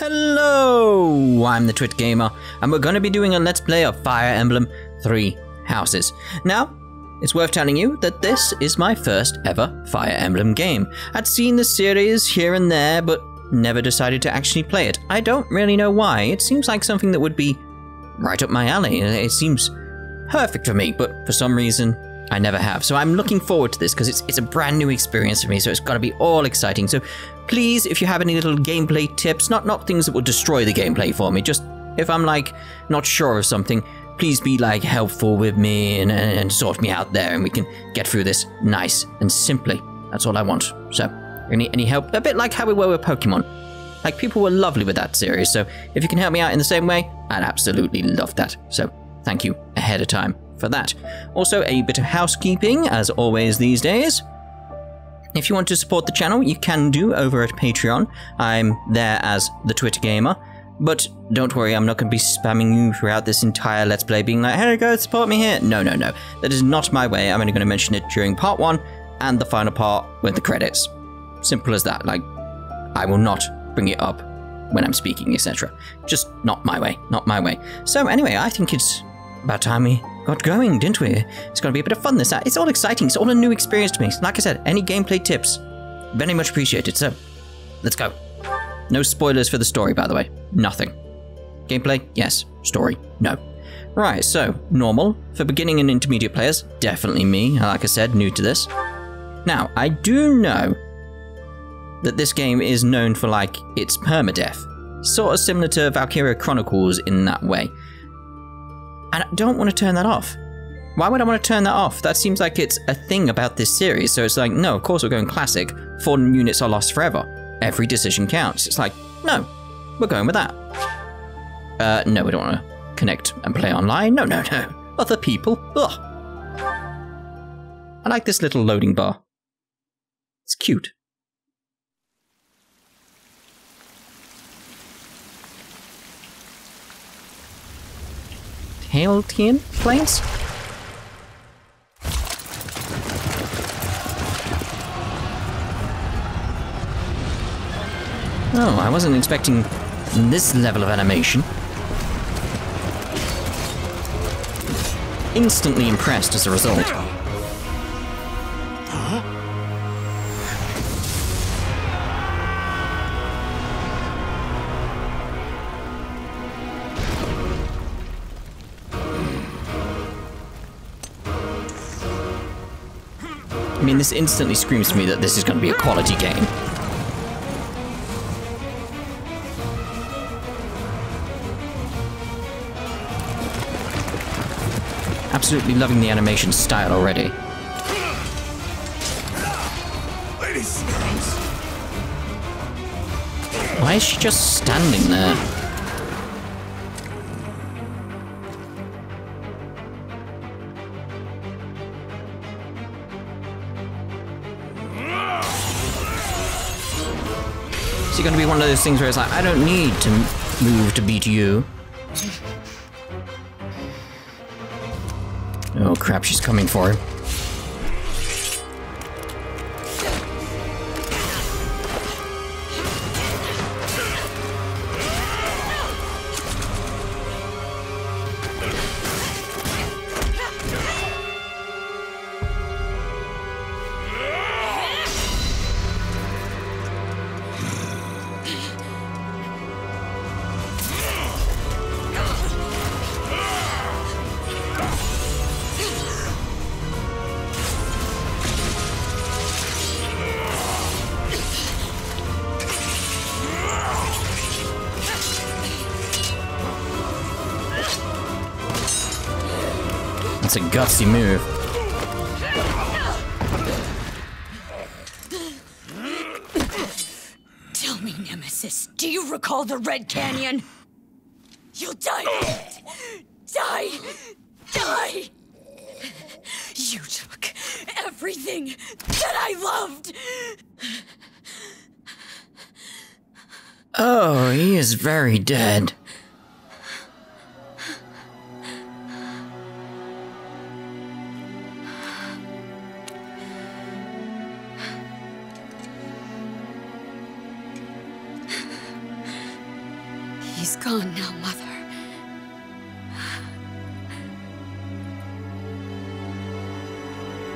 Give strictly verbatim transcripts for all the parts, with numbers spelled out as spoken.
Hello, I'm the Twit Gamer, and we're going to be doing a Let's Play of Fire Emblem Three Houses. Now, it's worth telling you that this is my first ever Fire Emblem game. I'd seen the series here and there, but never decided to actually play it. I don't really know why. It seems like something that would be right up my alley. It seems perfect for me, but for some reason, I never have. So I'm looking forward to this because it's, it's a brand new experience for me, so it's got to be all exciting. So please, if you have any little gameplay tips, not, not things that will destroy the gameplay for me, just if I'm like not sure of something, please be like helpful with me and, and sort me out there, and we can get through this nice and simply. That's all I want. So any, any help? A bit like how we were with Pokemon. Like, people were lovely with that series, so if you can help me out in the same way, I'd absolutely love that. So thank you ahead of time for that. Also, a bit of housekeeping as always these days. If you want to support the channel, you can do over at Patreon. I'm there as the Twitter Gamer, but don't worry, I'm not going to be spamming you throughout this entire Let's Play being like, hey, go support me here. No, no, no. That is not my way. I'm only going to mention it during part one and the final part with the credits. Simple as that. Like, I will not bring it up when I'm speaking, et cetera. Just not my way. Not my way. So anyway, I think it's about time we got going, didn't we? It's going to be a bit of fun this. It's all exciting. It's all a new experience to me. Like I said, any gameplay tips, very much appreciated. So, let's go. No spoilers for the story, by the way. Nothing. Gameplay? Yes. Story? No. Right, so, normal. For beginning and intermediate players, definitely me. Like I said, new to this. Now, I do know that this game is known for, like, its permadeath. Sort of similar to Valkyria Chronicles in that way. And I don't want to turn that off. Why would I want to turn that off? That seems like it's a thing about this series, so it's like, no, of course we're going classic. Four units are lost forever. Every decision counts. It's like, no, we're going with that. Uh, no, we don't want to connect and play online. No, no, no. Other people. Ugh. I like this little loading bar. It's cute. Hailtian planes? Oh, I wasn't expecting this level of animation. Instantly impressed as a result. I mean, this instantly screams to me that this is going to be a quality game. Absolutely loving the animation style already. Why is she just standing there? It's going to be one of those things where it's like, I don't need to move to beat you. Oh crap, she's coming for him. It's a gutsy move. Tell me, Nemesis, do you recall the Red Canyon? You'll die! Die! Die! You took everything that I loved! Oh, he is very dead. He's gone now, Mother.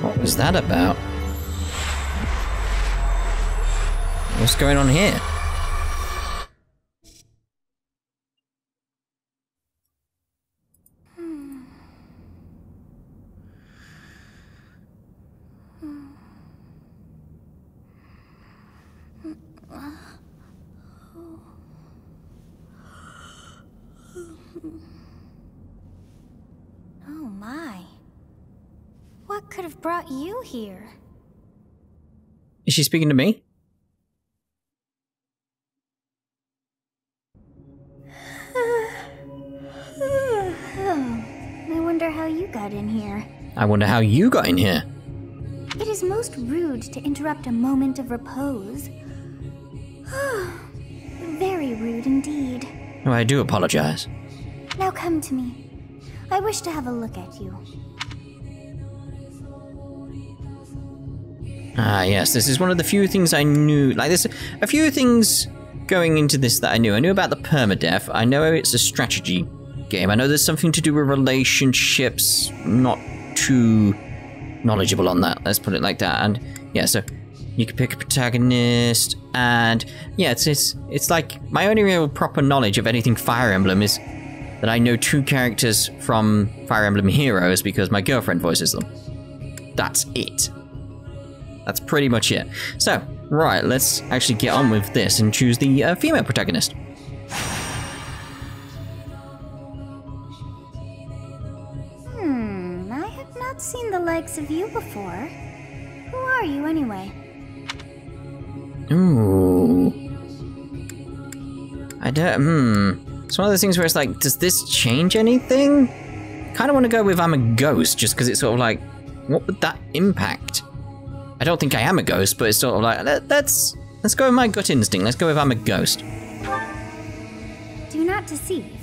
What was that about? What's going on here? Brought you here. Is she speaking to me? I wonder how you got in here. I wonder how you got in here. It is most rude to interrupt a moment of repose. Very rude indeed. Well, I do apologize. Now come to me. I wish to have a look at you. Ah, yes, this is one of the few things I knew. Like, there's a few things going into this that I knew. I knew about the permadeath. I know it's a strategy game. I know there's something to do with relationships. Not too knowledgeable on that. Let's put it like that. And, yeah, so you can pick a protagonist. And, yeah, it's, it's, it's like my only real proper knowledge of anything Fire Emblem is that I know two characters from Fire Emblem Heroes because my girlfriend voices them. That's it. That's pretty much it. So, right, let's actually get on with this and choose the uh, female protagonist. Hmm, I have not seen the likes of you before. Who are you anyway? Ooh. I don't, hmm. It's one of those things where it's like, does this change anything? Kind of want to go with I'm a ghost, just because it's sort of like, what would that impact? I don't think I am a ghost, but it's sort of like, let's, let's go with my gut instinct. Let's go with I'm a ghost. Do not deceive.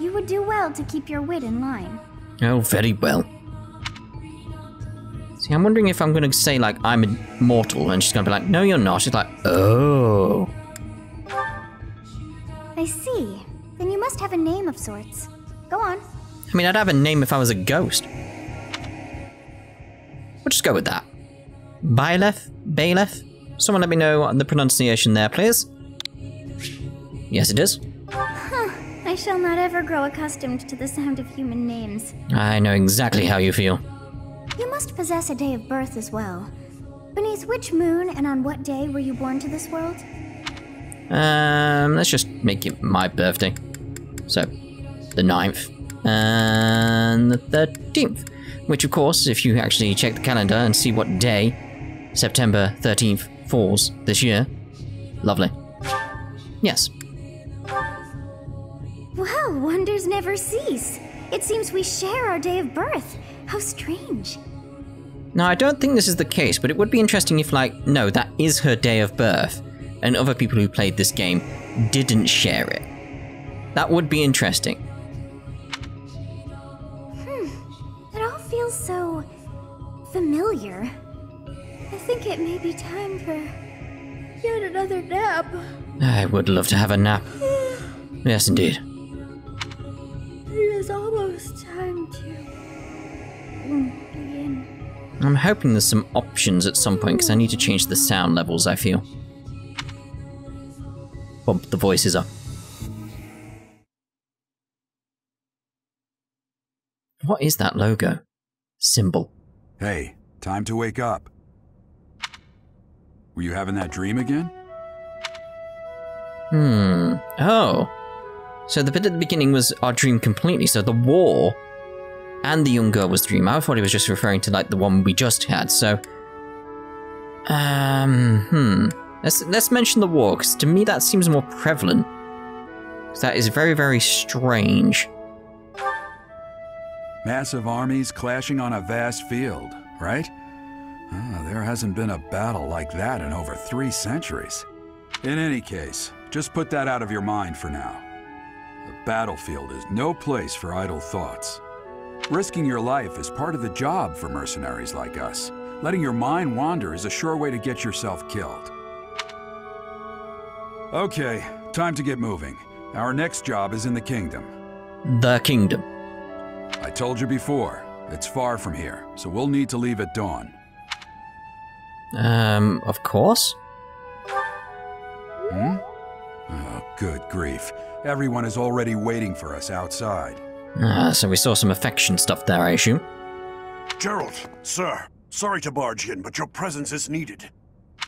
You would do well to keep your wit in line. Oh, very well. See, I'm wondering if I'm going to say, like, I'm immortal, and she's going to be like, no, you're not. She's like, oh. I see. Then you must have a name of sorts. Go on. I mean, I'd have a name if I was a ghost. We'll just go with that. Byleth? Byleth? Someone let me know the pronunciation there, please. Yes, it is. Huh. I shall not ever grow accustomed to the sound of human names. I know exactly how you feel. You must possess a day of birth as well. Beneath which moon and on what day were you born to this world? Um, let's just make it my birthday. So, the ninth and the thirteenth. Which, of course, if you actually check the calendar and see what day September thirteenth falls this year. Lovely. Yes. Well, wonders never cease. It seems we share our day of birth. How strange. Now, I don't think this is the case, but it would be interesting if, like, no, that is her day of birth, and other people who played this game didn't share it. That would be interesting. So familiar. I think it may be time for yet another nap. I would love to have a nap. Yes, indeed. It is almost time to begin. I'm hoping there's some options at some point because I need to change the sound levels, I feel. Bump the voices up. What is that logo? Symbol. Hey, time to wake up. Were you having that dream again? Hmm. Oh. So the bit at the beginning was our dream completely. So the war and the young girl was dream. I thought he was just referring to like the one we just had. So, um, hmm. Let's let's mention the war because to me that seems more prevalent. That is very very strange. Massive armies clashing on a vast field, right? Oh, there hasn't been a battle like that in over three centuries. In any case, just put that out of your mind for now. The battlefield is no place for idle thoughts. Risking your life is part of the job for mercenaries like us. Letting your mind wander is a sure way to get yourself killed. Okay, time to get moving. Our next job is in the kingdom. The kingdom. I told you before, it's far from here, so we'll need to leave at dawn. Um, of course. Hmm? Oh, good grief. Everyone is already waiting for us outside. Ah, so we saw some affection stuff there, I assume. Jeralt, sir, sorry to barge in, but your presence is needed.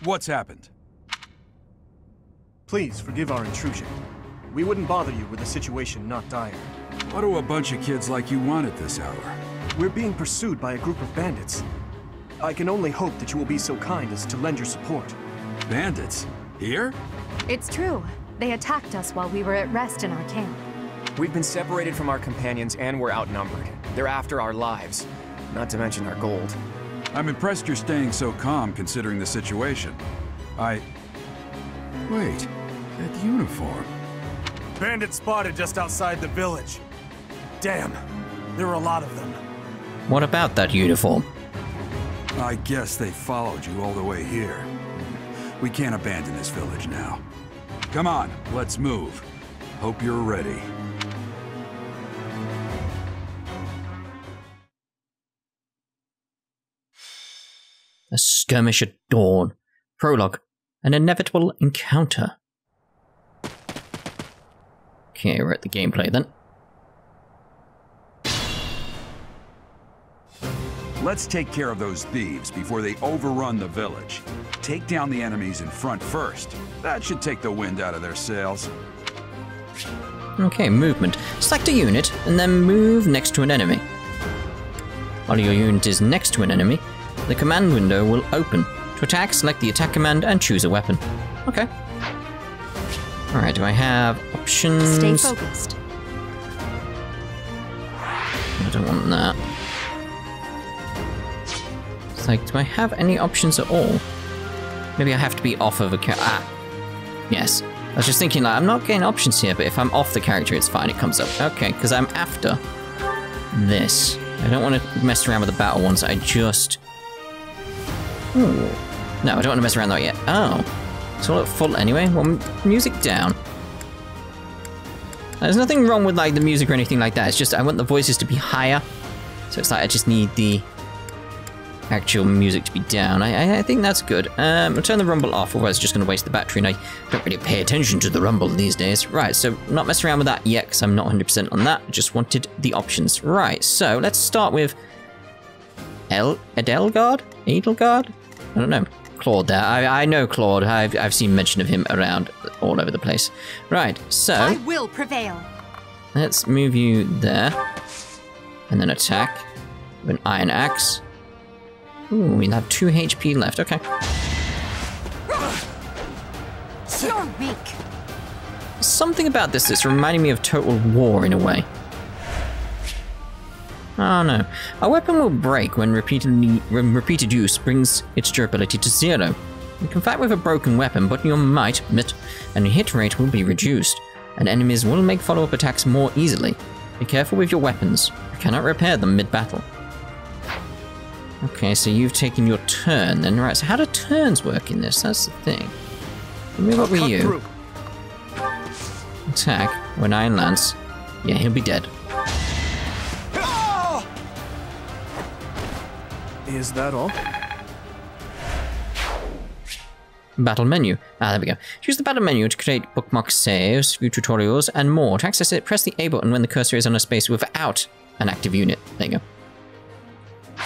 What's happened? Please forgive our intrusion. We wouldn't bother you with a situation not dire. What do a bunch of kids like you want at this hour? We're being pursued by a group of bandits. I can only hope that you will be so kind as to lend your support. Bandits? Here? It's true. They attacked us while we were at rest in our camp. We've been separated from our companions and we're outnumbered. They're after our lives, not to mention our gold. I'm impressed you're staying so calm considering the situation. I... Wait, that uniform... Bandit spotted just outside the village. Damn, there were a lot of them. What about that uniform? I guess they followed you all the way here. We can't abandon this village now. Come on, let's move. Hope you're ready. A skirmish at dawn. Prologue. An inevitable encounter. Okay, we're at the gameplay then. Let's take care of those thieves before they overrun the village. Take down the enemies in front first. That should take the wind out of their sails. Okay, movement. Select a unit, and then move next to an enemy. While your unit is next to an enemy, the command window will open. To attack, select the attack command and choose a weapon. Okay. Alright, do I have options? Stay focused. I don't want that. Like, do I have any options at all? Maybe I have to be off of a character. Ah, yes. I was just thinking, like, I'm not getting options here, but if I'm off the character, it's fine. It comes up. Okay, because I'm after this. I don't want to mess around with the battle ones. I just... Ooh. No, I don't want to mess around that yet. Oh. It's all at full anyway. Well, music down. Now, there's nothing wrong with, like, the music or anything like that. It's just I want the voices to be higher. So it's like I just need the... actual music to be down. I, I, I think that's good. Um, I'll turn the rumble off, otherwise it's just going to waste the battery, and I don't really pay attention to the rumble these days. Right, so not messing around with that yet, because I'm not one hundred percent on that. Just wanted the options. Right, so let's start with... El Edelgard? Edelgard? I don't know. Claude there. I, I know Claude. I've, I've seen mention of him around all over the place. Right, so... I will prevail. Let's move you there. And then attack. With an iron axe. Ooh, we have two H P left, okay. You're weak. Something about this that's reminding me of Total War in a way. Oh no. A weapon will break when, repeatedly, when repeated use brings its durability to zero. You can fight with a broken weapon, but your might, mit, and hit rate will be reduced, and enemies will make follow-up attacks more easily. Be careful with your weapons. You cannot repair them mid-battle. Okay, so you've taken your turn then. Right, so how do turns work in this? That's the thing. Move up with you. Through. Attack when Iron Lance. Yeah, he'll be dead. Is that all? Battle menu. Ah, there we go. Choose the battle menu to create bookmark saves, view tutorials, and more. To access it, press the A button when the cursor is on a space without an active unit. There you go.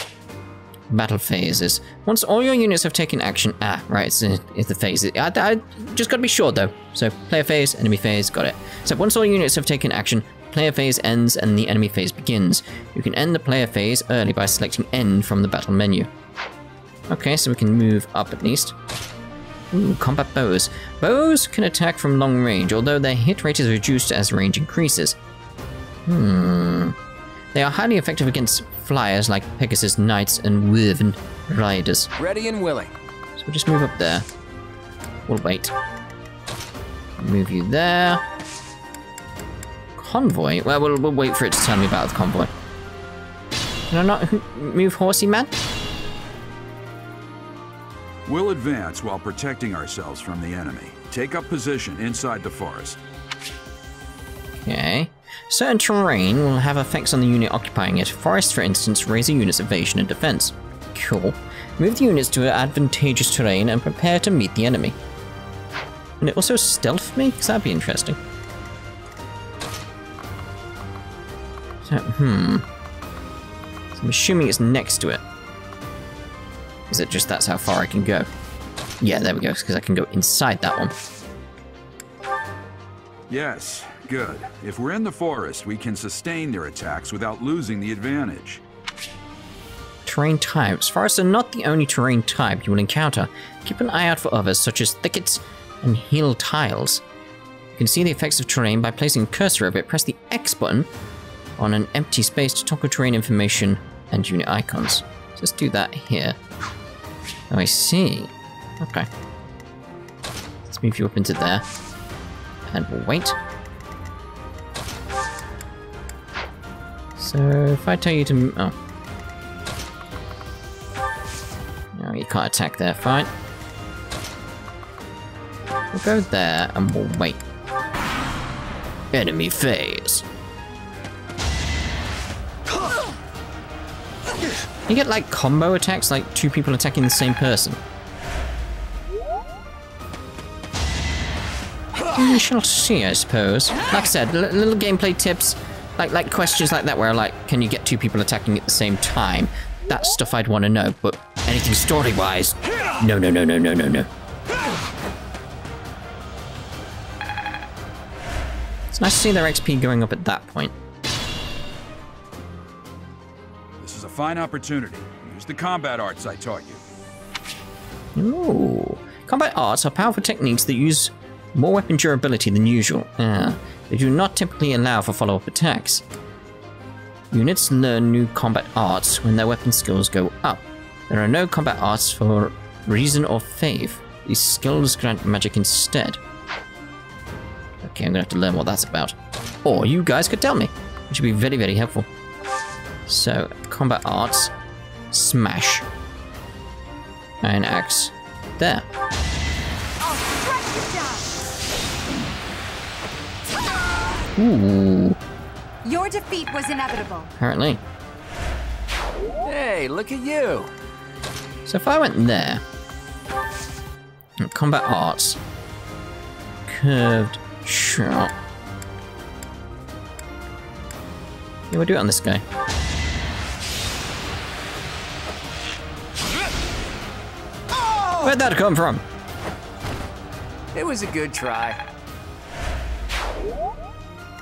Battle phases. Once all your units have taken action... Ah, right, it's, it's the phase. I, I just gotta be sure, though. So, player phase, enemy phase, got it. So, once all units have taken action, player phase ends and the enemy phase begins. You can end the player phase early by selecting End from the battle menu. Okay, so we can move up at least. Ooh, combat bows. Bows can attack from long range, although their hit rate is reduced as range increases. Hmm... They are highly effective against flyers like Pegasus Knights and Wyvern Riders. Ready and willing. So we'll just move up there. We'll wait. Move you there. Convoy? Well, we'll, we'll wait for it to tell me about the convoy. Can I not move horsey, man? We'll advance while protecting ourselves from the enemy. Take up position inside the forest. Okay. Certain terrain will have effects on the unit occupying it. Forests, for instance, raise a unit's evasion and defense. Cool. Move the units to advantageous terrain and prepare to meet the enemy. And it also stealth me? Because that'd be interesting. So, hmm. So I'm assuming it's next to it. Is it just that's how far I can go? Yeah, there we go, because I can go inside that one. Yes, good. If we're in the forest, we can sustain their attacks without losing the advantage. Terrain types. Forests are not the only terrain type you will encounter. Keep an eye out for others, such as thickets and hill tiles. You can see the effects of terrain by placing a cursor over it. Press the X button on an empty space to toggle terrain information and unit icons. So let's do that here. Oh, I see. Okay. Let's move you up into there. And we'll wait. So, if I tell you to... Oh. No, you can't attack there. Fine. We'll go there, and we'll wait. Enemy phase. You get, like, combo attacks, like two people attacking the same person. We shall see, I suppose. Like I said, l little gameplay tips, like like questions like that, where like, can you get two people attacking at the same time? That's stuff I'd want to know. But anything story-wise, no, no, no, no, no, no, no. It's nice to see their X P going up at that point. This is a fine opportunity. Use the combat arts I taught you. Ooh, combat arts are powerful techniques that use more weapon durability than usual. Ah, they do not typically allow for follow-up attacks. Units learn new combat arts when their weapon skills go up. There are no combat arts for reason or fave. These skills grant magic instead. Okay, I'm gonna have to learn what that's about. Or you guys could tell me, which would be very, very helpful. So, combat arts, smash. Iron axe, there. Ooh. Your defeat was inevitable. Apparently. Hey, look at you. So if I went there, combat arts, curved shot. Yeah, we'll do it on this guy. Oh! Where'd that come from? It was a good try.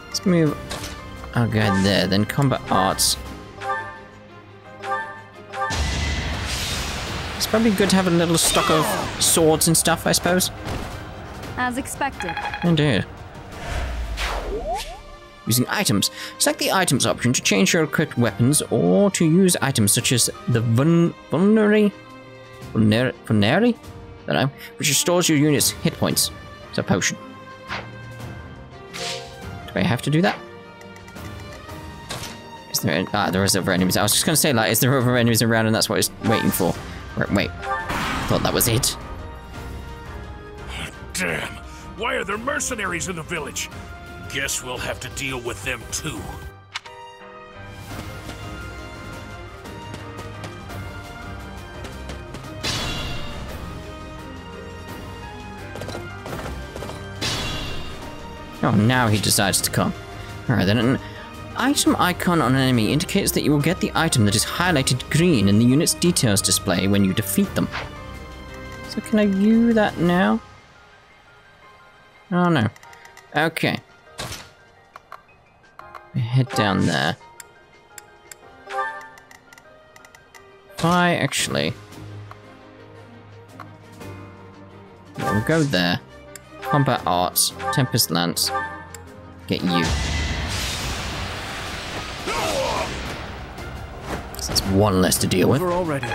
Let's move our guy there, then combat arts. It's probably good to have a little stock of swords and stuff, I suppose. As expected. Indeed. Using items. Select the items option to change your equipped weapons or to use items such as the Vuln Vulnery? Vulner Vulnery? I don't know. Which restores your unit's hit points. It's a potion. Do I have to do that? Is there any, ah, there is other enemies. I was just gonna say, like, is there other enemies around and that's what it's waiting for? Wait, wait. I thought that was it. Damn! Why are there mercenaries in the village? Guess we'll have to deal with them too. Oh, now he decides to come. Alright then, an item icon on an enemy indicates that you will get the item that is highlighted green in the unit's details display when you defeat them. So can I view that now? Oh no. Okay. We head down there. If I actually... Yeah, we'll go there. Combat arts, Tempest Lance, get you. So that's one less to deal with. Already.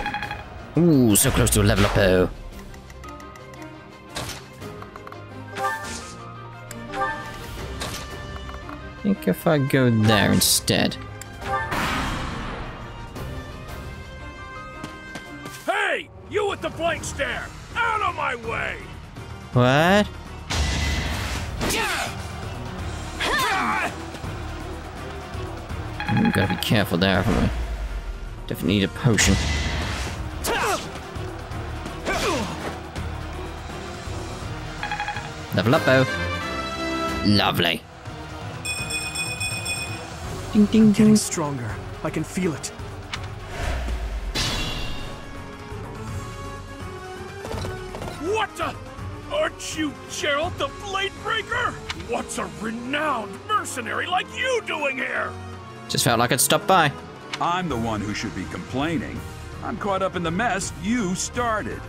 Ooh, so close to a level up, oh. I think if I go there instead. Hey! You with the blank stare! Out of my way! What? Yeah. We've got to be careful there, haven't we? Definitely need a potion. Level up, though. Lovely. Ding, ding, ding. Getting stronger. I can feel it. What the? Aren't you Jeralt the Bladebreaker? What's a renowned mercenary like you doing here? Just felt like I'd stop by. I'm the one who should be complaining. I'm caught up in the mess you started.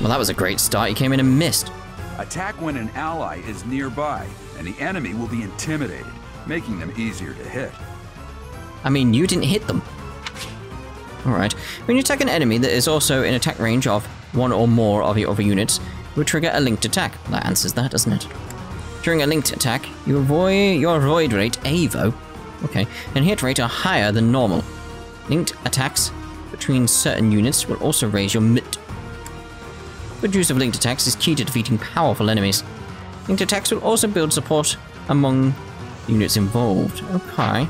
Well, that was a great start. He came in and missed. Attack when an ally is nearby, and the enemy will be intimidated, making them easier to hit. I mean, you didn't hit them. Alright. When you attack an enemy that is also in attack range of one or more of your other units, it will trigger a linked attack. That answers that, doesn't it? During a linked attack, you avoid your void rate, Avo, okay, and hit rate are higher than normal. Linked attacks between certain units will also raise your mit. Good use of linked attacks is key to defeating powerful enemies. Linked attacks will also build support among units involved. Okay.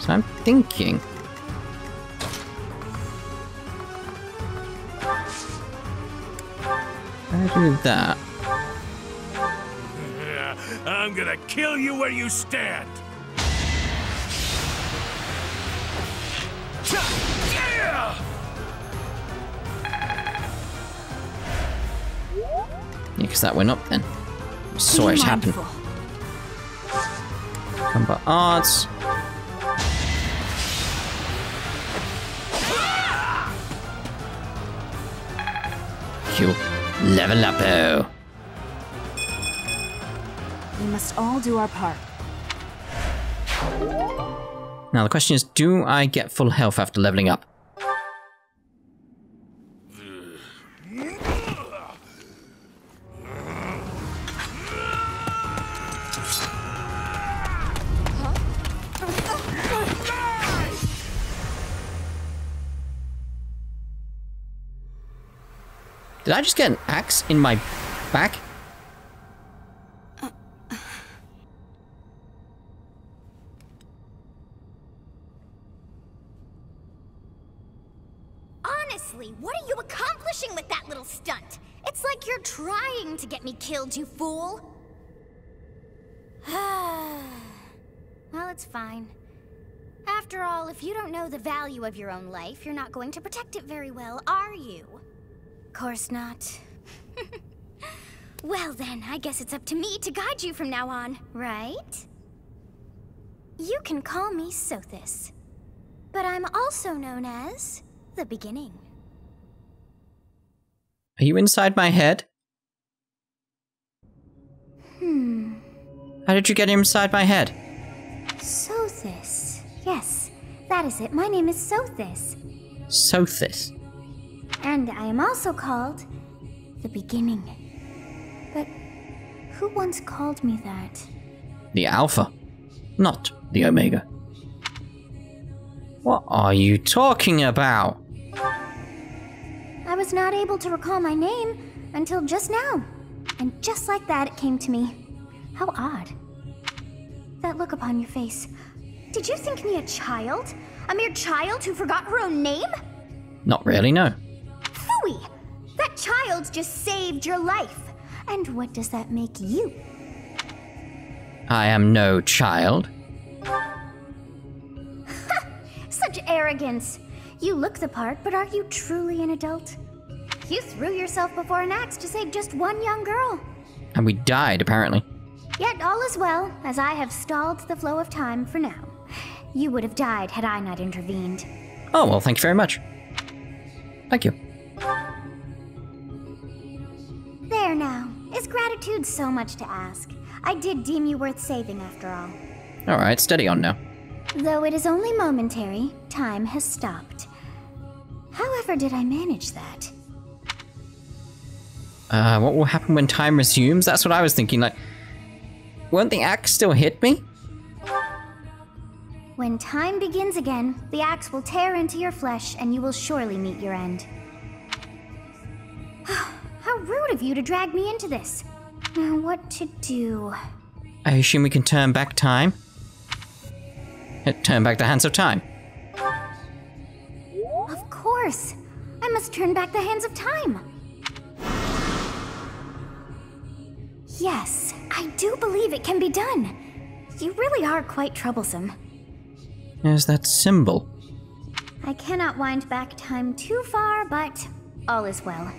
So I'm thinking... I do that. I'm gonna kill you where you stand! Because that went up then. Saw it happen. Combat arts. Cool. Level up, oh. We must all do our part. Now the question is, do I get full health after leveling up? Did I just get an axe in my back? Uh, uh. Honestly, what are you accomplishing with that little stunt? It's like you're trying to get me killed, you fool. Well, it's fine. After all, if you don't know the value of your own life, you're not going to protect it very well, are you? Of course not. Well then, I guess it's up to me to guide you from now on, right? You can call me Sothis, but I'm also known as the Beginning. Are you inside my head? Hmm. How did you get inside my head? Sothis. Yes, that is it. My name is Sothis. Sothis. And I am also called the Beginning. But who once called me that? The Alpha, not the Omega. What are you talking about? I was not able to recall my name until just now. And just like that, it came to me. How odd. That look upon your face. Did you think me a child? A mere child who forgot her own name? Not really, no. That child just saved your life. And what does that make you? I am no child. Such arrogance. You look the part, but are you truly an adult? You threw yourself before an axe to save just one young girl. And we died, apparently. Yet all is well, as I have stalled the flow of time for now. You would have died had I not intervened. Oh, well, thank you very much. Thank you. There now. Is gratitude so much to ask? I did deem you worth saving after all. Alright, steady on now. Though it is only momentary, time has stopped. However did I manage that? Uh, what will happen when time resumes? That's what I was thinking, like... Won't the axe still hit me? When time begins again, the axe will tear into your flesh and you will surely meet your end. rude of you to drag me into this. Now what to do? I assume we can turn back time? Turn back the hands of time. Of course. I must turn back the hands of time. Yes, I do believe it can be done. You really are quite troublesome. There's that symbol. I cannot wind back time too far, but all is well.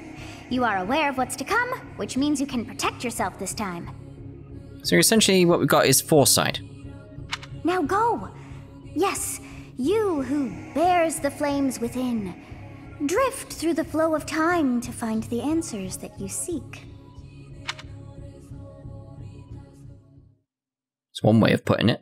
You are aware of what's to come, which means you can protect yourself this time. So essentially what we've got is foresight. Now go! Yes, you who bears the flames within. Drift through the flow of time to find the answers that you seek. It's one way of putting it.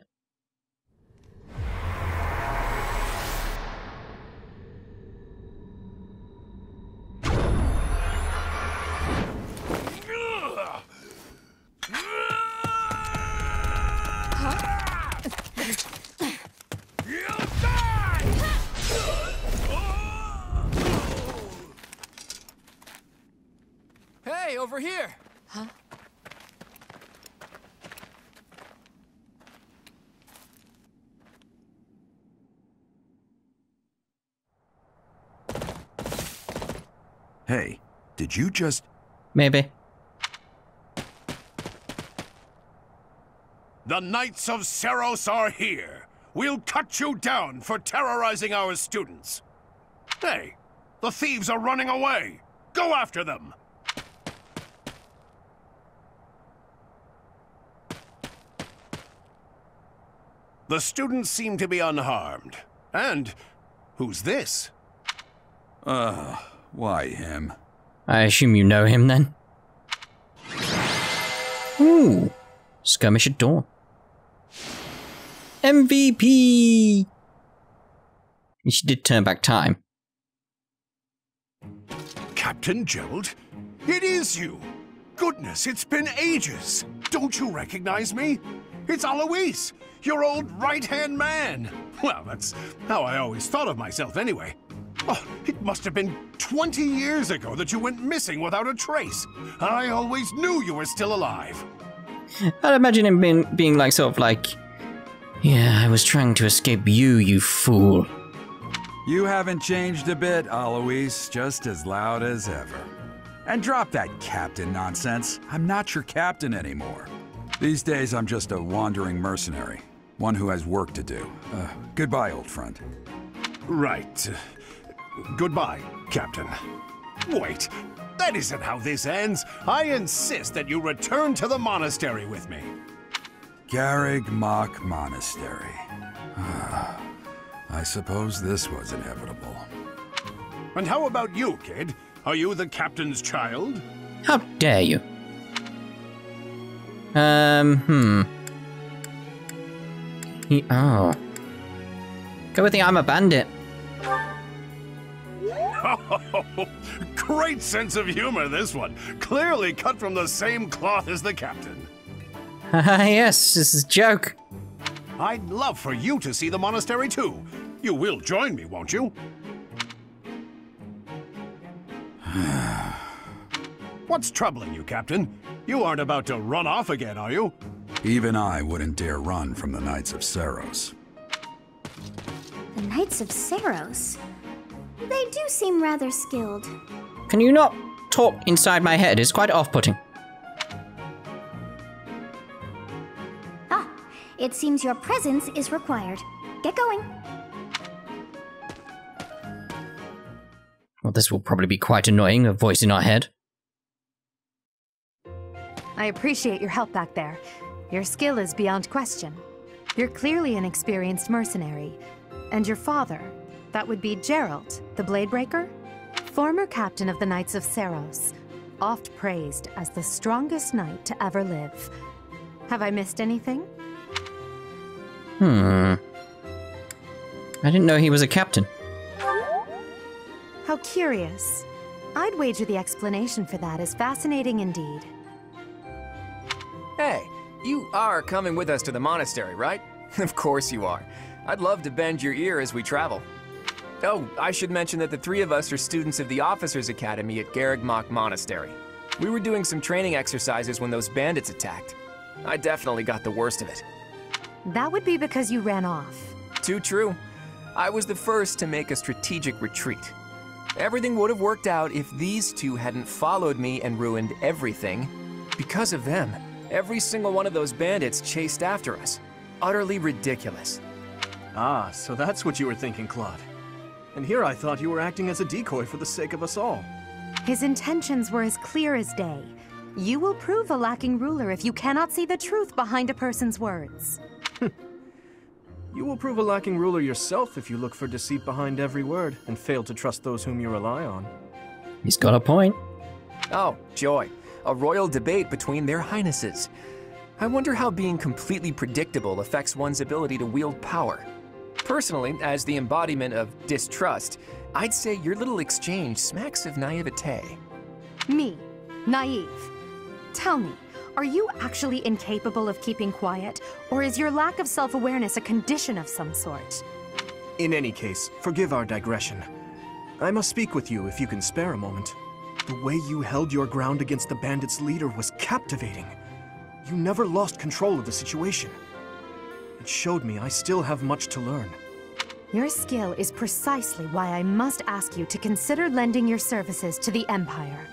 Over here. Huh? Hey, did you just... Maybe. The Knights of Seiros are here. We'll cut you down for terrorizing our students. Hey, the thieves are running away. Go after them. The students seem to be unharmed. And who's this? Uh, why him? I assume you know him then. Ooh, skirmish at dawn. M V P! She did turn back time. Captain Jeralt? It is you! Goodness, it's been ages! Don't you recognize me? It's Alois, your old right-hand man. Well, that's how I always thought of myself anyway. Oh, it must have been twenty years ago that you went missing without a trace. I always knew you were still alive. I'd imagine him being, being like, sort of like, yeah, I was trying to escape you, you fool. You haven't changed a bit, Alois, just as loud as ever. And drop that captain nonsense. I'm not your captain anymore. These days, I'm just a wandering mercenary, one who has work to do. Uh, goodbye, old friend. Right. Uh, goodbye, Captain. Wait, that isn't how this ends. I insist that you return to the monastery with me. Garreg Mach Monastery. Uh, I suppose this was inevitable. And how about you, kid? Are you the captain's child? How dare you? Um, hmm. He, oh. Go with the I'm a bandit. Oh, great sense of humor, this one. Clearly cut from the same cloth as the captain. Ah, yes, this is a joke. I'd love for you to see the monastery too. You will join me, won't you? What's troubling you, Captain? You aren't about to run off again, are you? Even I wouldn't dare run from the Knights of Seiros. The Knights of Seiros? They do seem rather skilled. Can you not talk inside my head? It's quite off-putting. Ah, it seems your presence is required. Get going. Well, this will probably be quite annoying, a voice in our head. I appreciate your help back there. Your skill is beyond question. You're clearly an experienced mercenary. And your father, that would be Jeralt, the Bladebreaker? Former captain of the Knights of Seiros, oft praised as the strongest knight to ever live. Have I missed anything? Hmm. I didn't know he was a captain. How curious. I'd wager the explanation for that is fascinating indeed. Hey, you are coming with us to the monastery, right? Of course you are. I'd love to bend your ear as we travel. Oh, I should mention that the three of us are students of the Officers' Academy at Garreg Mach Monastery. We were doing some training exercises when those bandits attacked. I definitely got the worst of it. That would be because you ran off. Too true. I was the first to make a strategic retreat. Everything would have worked out if these two hadn't followed me and ruined everything. Because of them, every single one of those bandits chased after us. Utterly ridiculous. Ah, so that's what you were thinking, Claude. And here I thought you were acting as a decoy for the sake of us all. His intentions were as clear as day. You will prove a lacking ruler if you cannot see the truth behind a person's words. You will prove a lacking ruler yourself if you look for deceit behind every word and fail to trust those whom you rely on. He's got a point. Oh, joy. A royal debate between their highnesses. I wonder how being completely predictable affects one's ability to wield power. Personally, as the embodiment of distrust, I'd say your little exchange smacks of naivete. Me? Naive? Tell me, are you actually incapable of keeping quiet, or is your lack of self-awareness a condition of some sort? In any case, forgive our digression. I must speak with you if you can spare a moment. The way you held your ground against the bandits' leader was captivating. You never lost control of the situation. It showed me I still have much to learn. Your skill is precisely why I must ask you to consider lending your services to the Empire.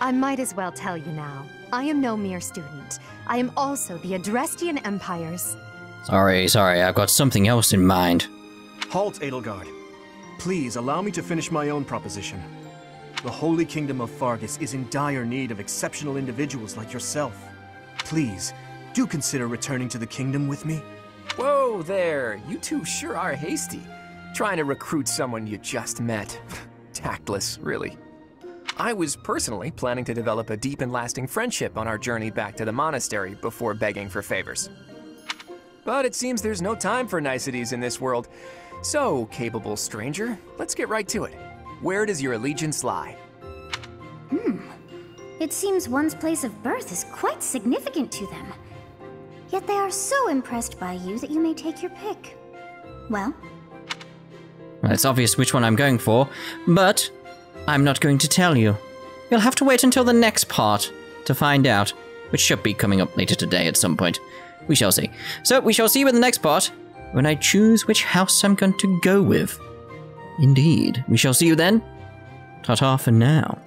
I might as well tell you now, I am no mere student. I am also the Adrestian Empire's... Sorry, sorry, I've got something else in mind. Halt, Edelgard. Please allow me to finish my own proposition. The Holy Kingdom of Faerghus is in dire need of exceptional individuals like yourself. Please, do consider returning to the kingdom with me. Whoa there, you two sure are hasty. Trying to recruit someone you just met. Tactless, really. I was personally planning to develop a deep and lasting friendship on our journey back to the monastery before begging for favors. But it seems there's no time for niceties in this world. So, capable stranger, let's get right to it. Where does your allegiance lie? Hmm. It seems one's place of birth is quite significant to them. Yet they are so impressed by you that you may take your pick. Well? It's obvious which one I'm going for, but I'm not going to tell you. You'll have to wait until the next part to find out, which should be coming up later today at some point. We shall see. So we shall see you in the next part when I choose which house I'm going to go with. Indeed. We shall see you then. Ta-ta for now.